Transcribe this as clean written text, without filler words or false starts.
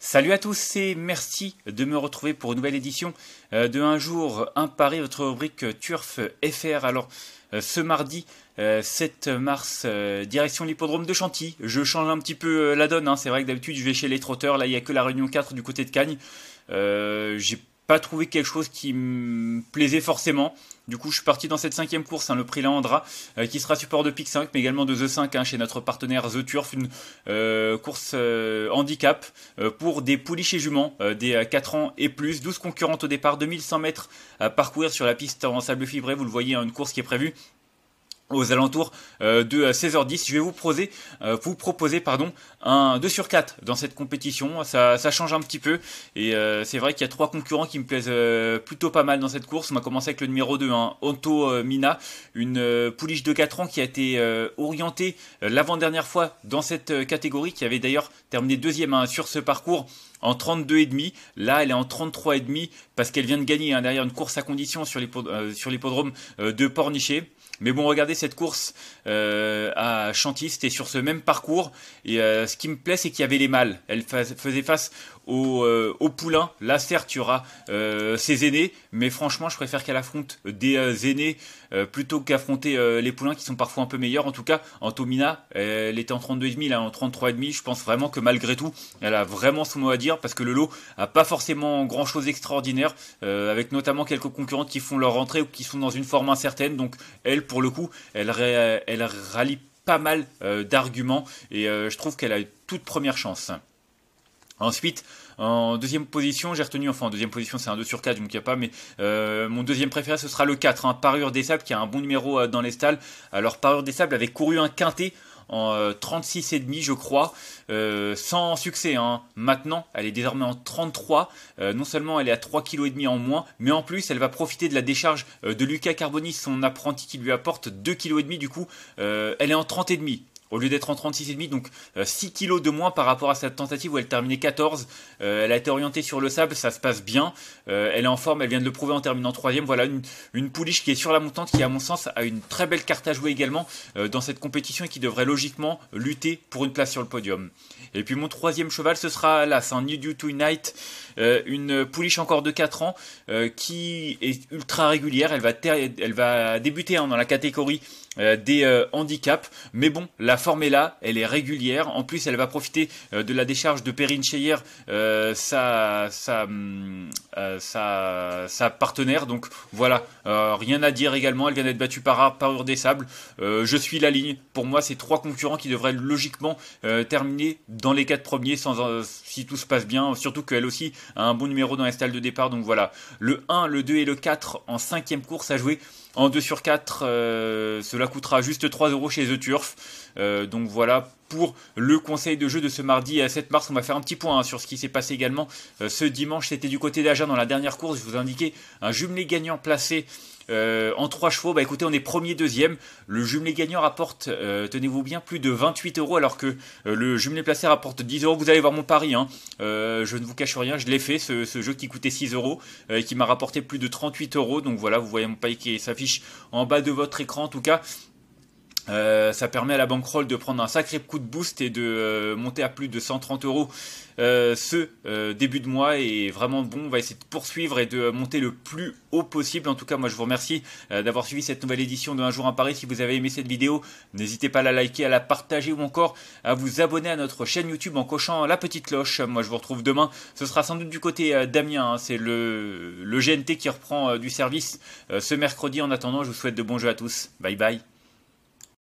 Salut à tous et merci de me retrouver pour une nouvelle édition de Un jour, un pari, votre rubrique TURF FR. Alors ce mardi 7 mars, direction l'hippodrome de Chantilly. Je change un petit peu la donne, hein. C'est vrai que d'habitude je vais chez les trotteurs, là il n'y a que la réunion 4 du côté de Cagnes. J'ai pas trouvé quelque chose qui me plaisait forcément. Du coup, je suis parti dans cette 5e course, hein, le Prix Leandra, qui sera support de Pic 5, mais également de The 5 hein, chez notre partenaire The Turf, une course handicap pour des pouliches et juments, des 4 ans et plus. 12 concurrentes au départ, 2100 mètres à parcourir sur la piste en sable fibré. Vous le voyez, hein, une course qui est prévue aux alentours de 16h10, je vais vous proposer un 2/4 dans cette compétition. Ça change un petit peu et c'est vrai qu'il y a trois concurrents qui me plaisent plutôt pas mal dans cette course. On va commencer avec le numéro 2, hein, Ontomina, une pouliche de 4 ans qui a été orientée l'avant-dernière fois dans cette catégorie, qui avait d'ailleurs terminé deuxième hein, sur ce parcours en 32,5. Là, elle est en 33,5 parce qu'elle vient de gagner hein, derrière une course à condition sur l'hippodrome de Pornichet. Mais bon, regardez cette course à Chantilly, c'était sur ce même parcours. Et ce qui me plaît, c'est qu'il y avait les mâles. Elle faisait face aux poulains. Là, certes, il y aura ses aînés. Mais franchement, je préfère qu'elle affronte des aînés plutôt qu'affronter les poulains qui sont parfois un peu meilleurs. En tout cas, Ontomina, elle était en 32,5, là en 33,5. Je pense vraiment que malgré tout, elle a vraiment son mot à dire. Parce que le lot n'a pas forcément grand-chose d'extraordinaire. Avec notamment quelques concurrentes qui font leur rentrée ou qui sont dans une forme incertaine. Donc, elle, pour le coup, elle rallie pas mal d'arguments et je trouve qu'elle a toute première chance. Ensuite, en deuxième position, j'ai retenu, enfin en deuxième position c'est un 2/4, donc il n'y a pas, mais mon deuxième préféré ce sera le 4, hein, Parure des Sables, qui a un bon numéro dans les stalles. Alors Parure des Sables avait couru un quinté en 36,5 je crois, sans succès hein. Maintenant elle est désormais en 33, non seulement elle est à 3,5 kg en moins, mais en plus elle va profiter de la décharge de Lucas Carboni, son apprenti qui lui apporte 2,5 kg. Du coup elle est en 30,5 au lieu d'être en 36,5, donc 6 kg de moins par rapport à sa tentative où elle terminait 14. Elle a été orientée sur le sable, ça se passe bien, elle est en forme, elle vient de le prouver en terminant 3ème. Voilà une pouliche qui est sur la montante, qui à mon sens a une très belle carte à jouer également dans cette compétition et qui devrait logiquement lutter pour une place sur le podium. Et puis mon troisième cheval, ce sera là, c'est un New Due to Night, une pouliche encore de 4 ans qui est ultra régulière. Elle va débuter hein, dans la catégorie des handicaps, mais bon, la forme est là, elle est régulière. En plus, elle va profiter de la décharge de Perrine Scheyer, sa partenaire. Donc voilà, rien à dire également. Elle vient d'être battue par Aure des Sables. Je suis la ligne. Pour moi, c'est trois concurrents qui devraient logiquement terminer dans les 4 premiers, si tout se passe bien. Surtout qu'elle aussi a un bon numéro dans les stalles de départ. Donc voilà, le 1, le 2 et le 4 en 5e course à jouer. En 2/4, cela coûtera juste 3 € chez The Turf. Donc voilà pour le conseil de jeu de ce mardi 7 mars. On va faire un petit point hein, sur ce qui s'est passé également ce dimanche. C'était du côté d'Agen dans la dernière course. Je vous indiquais un jumelé gagnant placé en 3 chevaux. Bah écoutez, on est premier, deuxième. Le jumelé gagnant rapporte, tenez-vous bien, plus de 28 € alors que le jumelé placé rapporte 10 €. Vous allez voir mon pari. Hein. Je ne vous cache rien, je l'ai fait, ce jeu qui coûtait 6 € et qui m'a rapporté plus de 38 €. Donc voilà, vous voyez mon pari qui s'affiche en bas de votre écran. En tout cas ça permet à la bankroll de prendre un sacré coup de boost et de monter à plus de 130 € ce début de mois. Et vraiment bon, on va essayer de poursuivre et de monter le plus haut possible. En tout cas moi je vous remercie d'avoir suivi cette nouvelle édition de Un jour un pari. Si vous avez aimé cette vidéo, n'hésitez pas à la liker, à la partager ou encore à vous abonner à notre chaîne YouTube en cochant la petite cloche. Moi je vous retrouve demain, ce sera sans doute du côté d'Amiens hein. C'est le GNT qui reprend du service ce mercredi. En attendant, je vous souhaite de bons jeux à tous, bye bye.